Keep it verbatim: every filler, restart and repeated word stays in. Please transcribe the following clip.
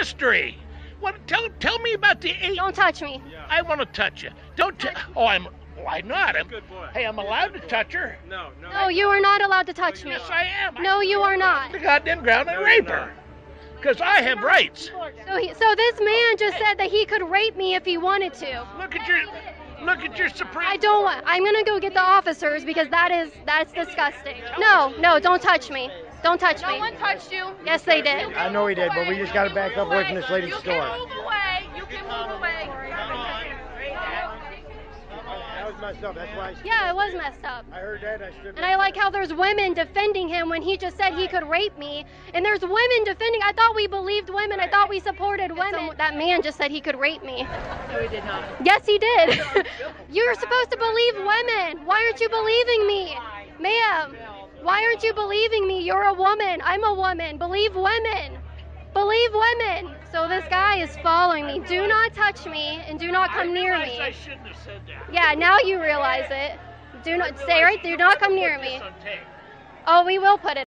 history. What? Tell tell me about the eight. Don't touch me. Yeah. I want to touch you. Don't. T oh, I'm. Oh, I'm not. I'm, good boy. Hey, I'm You're allowed to boy. touch her. No, no. No, you are not allowed to touch no, me. Yes, I am. No, you are not. The goddamn ground and no, rape her. Because I have rights. So, he, so this man just said that he could rape me if he wanted to. Look at your, look at your supreme. I don't want. I'm gonna go get the officers because that is that's disgusting. No, no, don't touch me. Don't touch me. No one touched you. Yes, they did. I know he did, but we just gotta back up away from this lady's store. You can move away. You can move away. That was messed up. That's why. I yeah, it was messed up. I heard that. I stood. And I like how there's women defending him when he just said he could rape me, and there's women defending. I thought we believed women. I thought we supported women. So, that man just said he could rape me. No, he did not. Yes, he did. You're supposed to believe women. Why aren't you believing me, ma'am? Why aren't you believing me? You're a woman. I'm a woman. Believe women. Believe women. So this guy is following me. Do not touch me and do not come near me. I shouldn't have said that. Yeah, now you realize it. Do not stay right. Do not come near me. Oh, we will put it.